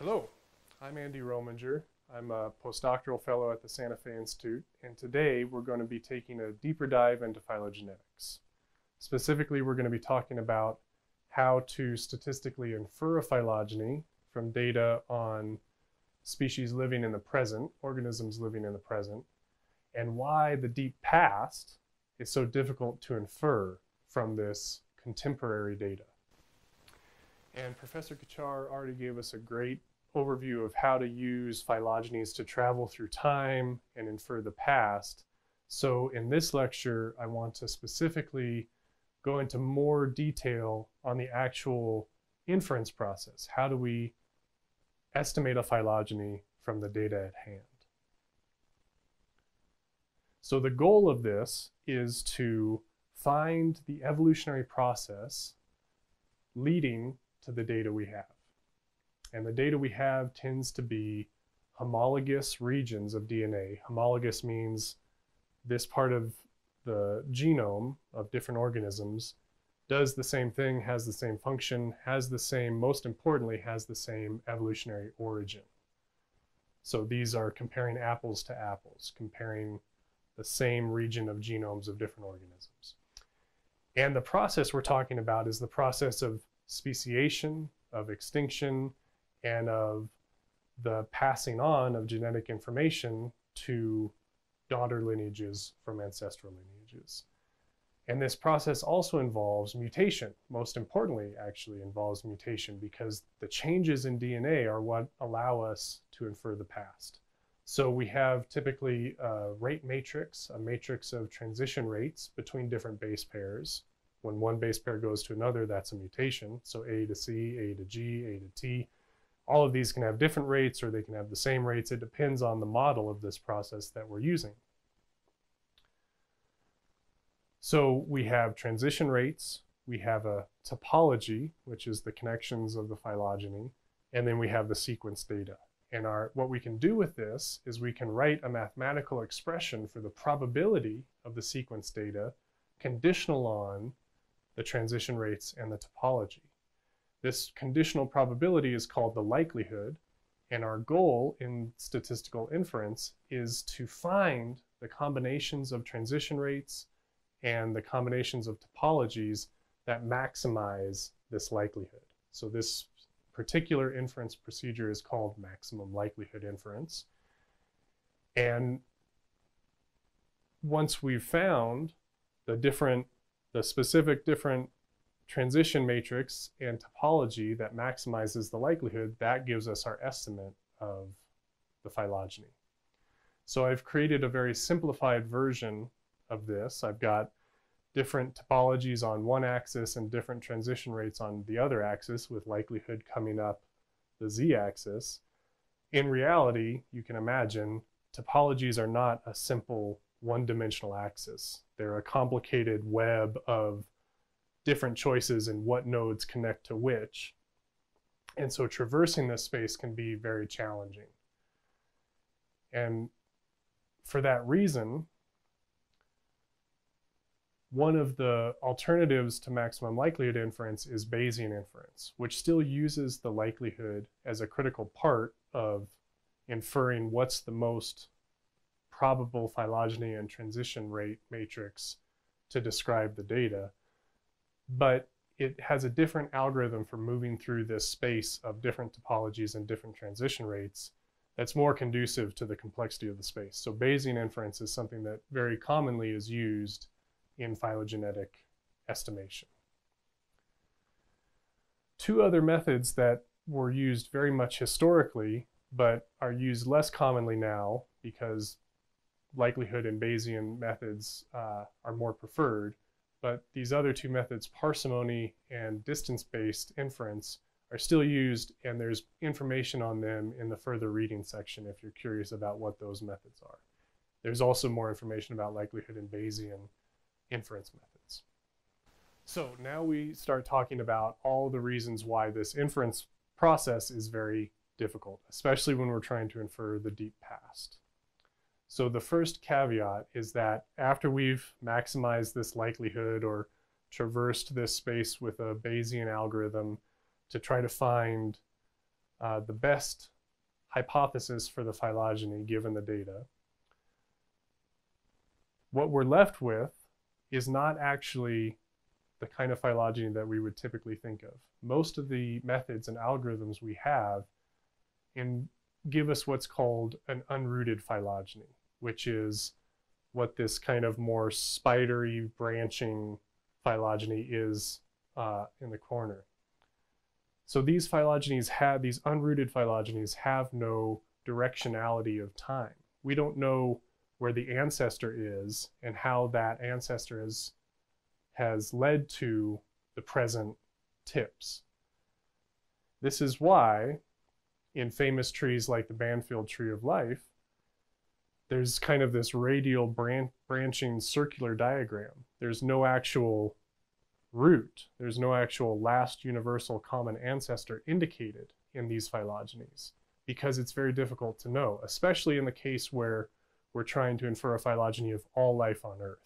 Hello, I'm Andy Rominger. I'm a postdoctoral fellow at the Santa Fe Institute, and today we're going to be taking a deeper dive into phylogenetics. Specifically, we're going to be talking about how to statistically infer a phylogeny from data on species living in the present, organisms living in the present, and why the deep past is so difficult to infer from this contemporary data. And Professor Kachar already gave us a great overview of how to use phylogenies to travel through time and infer the past. So in this lecture, I want to specifically go into more detail on the actual inference process. How do we estimate a phylogeny from the data at hand? So the goal of this is to find the evolutionary process leading to the data we have. And the data we have tends to be homologous regions of DNA. Homologous means this part of the genome of different organisms does the same thing, has the same function, has the same, most importantly, has the same evolutionary origin. So these are comparing apples to apples, comparing the same region of genomes of different organisms. And the process we're talking about is the process of speciation, of extinction, and of the passing on of genetic information to daughter lineages from ancestral lineages. And this process also involves mutation. Most importantly, actually involves mutation, because the changes in DNA are what allow us to infer the past. So we have typically a rate matrix, a matrix of transition rates between different base pairs. When one base pair goes to another, that's a mutation. So A to C, A to G, A to T. All of these can have different rates, or they can have the same rates. It depends on the model of this process that we're using. So we have transition rates, we have a topology, which is the connections of the phylogeny, and then we have the sequence data. And what we can do with this is we can write a mathematical expression for the probability of the sequence data conditional on the transition rates and the topology. This conditional probability is called the likelihood, and our goal in statistical inference is to find the combinations of transition rates and the combinations of topologies that maximize this likelihood. So this particular inference procedure is called maximum likelihood inference. And once we've found the specific different transition matrix and topology that maximizes the likelihood, that gives us our estimate of the phylogeny. So I've created a very simplified version of this. I've got different topologies on one axis and different transition rates on the other axis, with likelihood coming up the z-axis. In reality, you can imagine, topologies are not a simple one-dimensional axis. They're a complicated web of different choices and what nodes connect to which. And so traversing this space can be very challenging. And for that reason, one of the alternatives to maximum likelihood inference is Bayesian inference, which still uses the likelihood as a critical part of inferring what's the most probable phylogeny and transition rate matrix to describe the data, but it has a different algorithm for moving through this space of different topologies and different transition rates that's more conducive to the complexity of the space. So Bayesian inference is something that very commonly is used in phylogenetic estimation. Two other methods that were used very much historically, but are used less commonly now because likelihood and Bayesian methods are more preferred, but these other two methods, parsimony and distance-based inference, are still used, and there's information on them in the further reading section if you're curious about what those methods are. There's also more information about likelihood and Bayesian inference methods. So now we start talking about all the reasons why this inference process is very difficult, especially when we're trying to infer the deep past. So the first caveat is that after we've maximized this likelihood or traversed this space with a Bayesian algorithm to try to find the best hypothesis for the phylogeny given the data. What we're left with is not actually the kind of phylogeny that we would typically think of. Most of the methods and algorithms we have give us what's called an unrooted phylogeny, which is what this kind of more spidery branching phylogeny is in the corner. So these phylogenies have, these unrooted phylogenies have no directionality of time. We don't know where the ancestor is and how that ancestor has led to the present tips. This is why in famous trees like the Banfield Tree of Life, there's kind of this radial branching circular diagram. There's no actual root. There's no actual last universal common ancestor indicated in these phylogenies because it's very difficult to know, especially in the case where we're trying to infer a phylogeny of all life on Earth.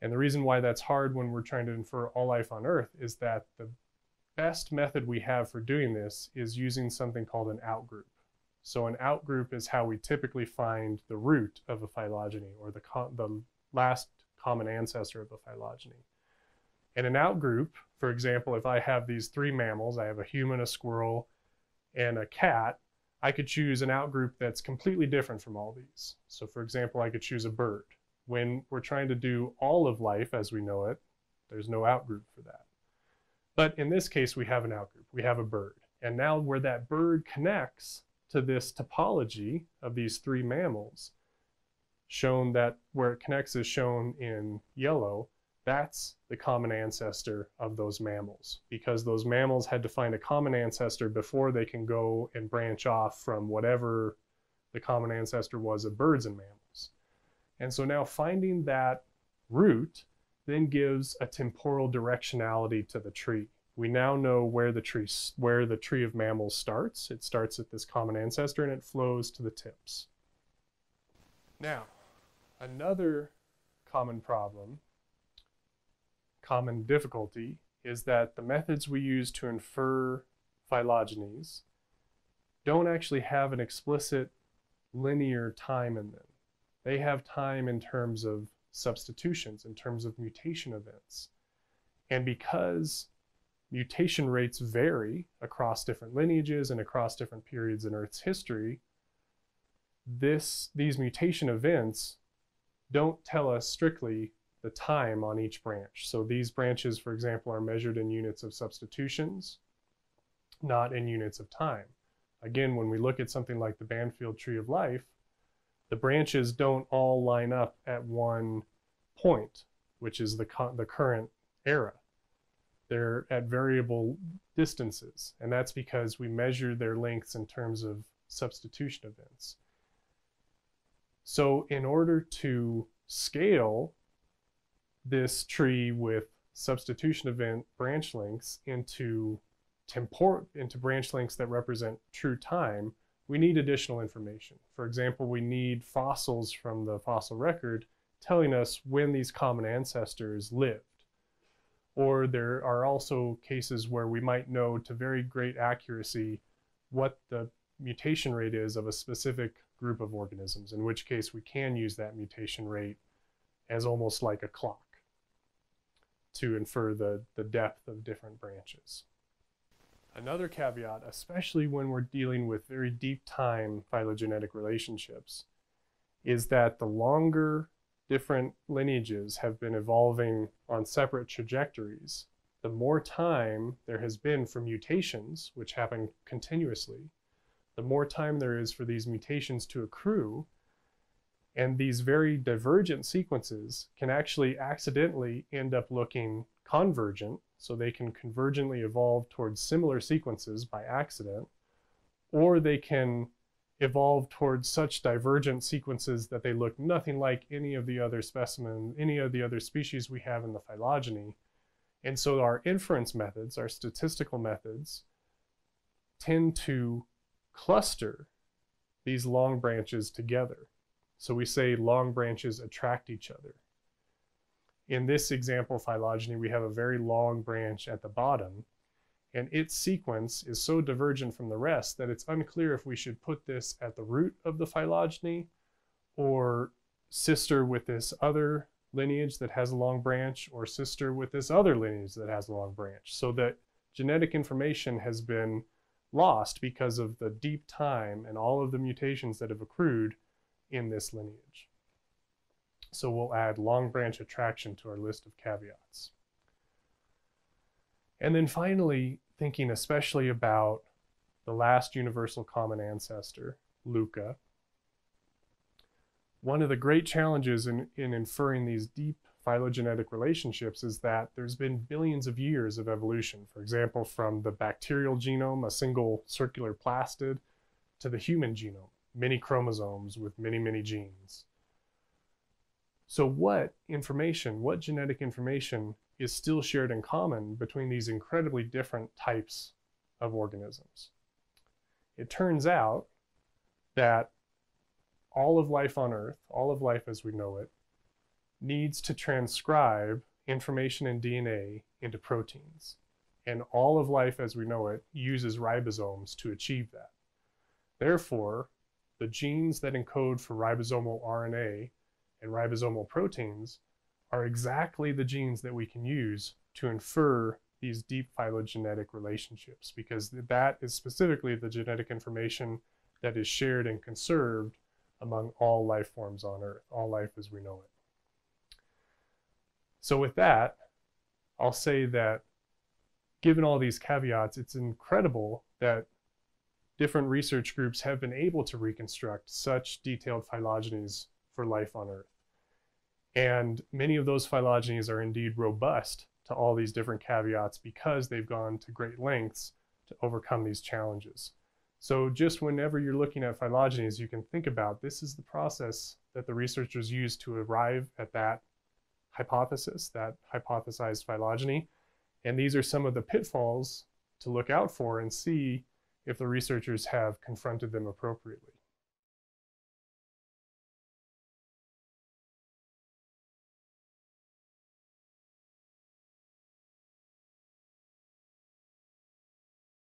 And the reason why that's hard when we're trying to infer all life on Earth is that the best method we have for doing this is using something called an outgroup. So an outgroup is how we typically find the root of a phylogeny or the last common ancestor of a phylogeny. And an outgroup, for example, if I have these three mammals, I have a human, a squirrel, and a cat, I could choose an outgroup that's completely different from all these. So for example, I could choose a bird. When we're trying to do all of life as we know it, there's no outgroup for that. But in this case, we have an outgroup. We have a bird. And now where that bird connects to this topology of these three mammals, shown that where it connects is shown in yellow, that's the common ancestor of those mammals, because those mammals had to find a common ancestor before they can go and branch off from whatever the common ancestor was of birds and mammals. And so now finding that root then gives a temporal directionality to the tree. We now know where the tree of mammals starts. It starts at this common ancestor and it flows to the tips. Now, another common problem, common difficulty, is that the methods we use to infer phylogenies don't actually have an explicit linear time in them. They have time in terms of substitutions, in terms of mutation events. And because mutation rates vary across different lineages and across different periods in Earth's history, these mutation events don't tell us strictly the time on each branch. So these branches, for example, are measured in units of substitutions, not in units of time. Again, when we look at something like the Banfield Tree of Life, the branches don't all line up at one point, which is the current era. They're at variable distances, and that's because we measure their lengths in terms of substitution events. So in order to scale this tree with substitution event branch lengths into branch lengths that represent true time, we need additional information. For example, we need fossils from the fossil record telling us when these common ancestors lived. Or there are also cases where we might know to very great accuracy what the mutation rate is of a specific group of organisms, in which case we can use that mutation rate as almost like a clock to infer the depth of different branches. Another caveat, especially when we're dealing with very deep time phylogenetic relationships, is that the longer different lineages have been evolving on separate trajectories, the more time there has been for mutations, which happen continuously, the more time there is for these mutations to accrue, and these very divergent sequences can actually accidentally end up looking convergent, so they can convergently evolve towards similar sequences by accident, or they can evolve towards such divergent sequences that they look nothing like any of the other specimens, any of the other species we have in the phylogeny. And so our inference methods, our statistical methods, tend to cluster these long branches together. So we say long branches attract each other. In this example phylogeny, we have a very long branch at the bottom, and its sequence is so divergent from the rest that it's unclear if we should put this at the root of the phylogeny or sister with this other lineage that has a long branch or sister with this other lineage that has a long branch. So that genetic information has been lost because of the deep time and all of the mutations that have accrued in this lineage. So we'll add long branch attraction to our list of caveats. And then finally, thinking especially about the last universal common ancestor, LUCA. One of the great challenges in inferring these deep phylogenetic relationships is that there's been billions of years of evolution. For example, from the bacterial genome, a single circular plastid, to the human genome, many chromosomes with many, many genes. So what information, what genetic information is still shared in common between these incredibly different types of organisms? It turns out that all of life on Earth, all of life as we know it, needs to transcribe information in DNA into proteins. And all of life as we know it uses ribosomes to achieve that. Therefore, the genes that encode for ribosomal RNA and ribosomal proteins are exactly the genes that we can use to infer these deep phylogenetic relationships, because that is specifically the genetic information that is shared and conserved among all life forms on Earth, all life as we know it. So with that, I'll say that given all these caveats, it's incredible that different research groups have been able to reconstruct such detailed phylogenies for life on Earth. And many of those phylogenies are indeed robust to all these different caveats because they've gone to great lengths to overcome these challenges. So just whenever you're looking at phylogenies, you can think about this is the process that the researchers use to arrive at that hypothesis, that hypothesized phylogeny. And these are some of the pitfalls to look out for and see if the researchers have confronted them appropriately.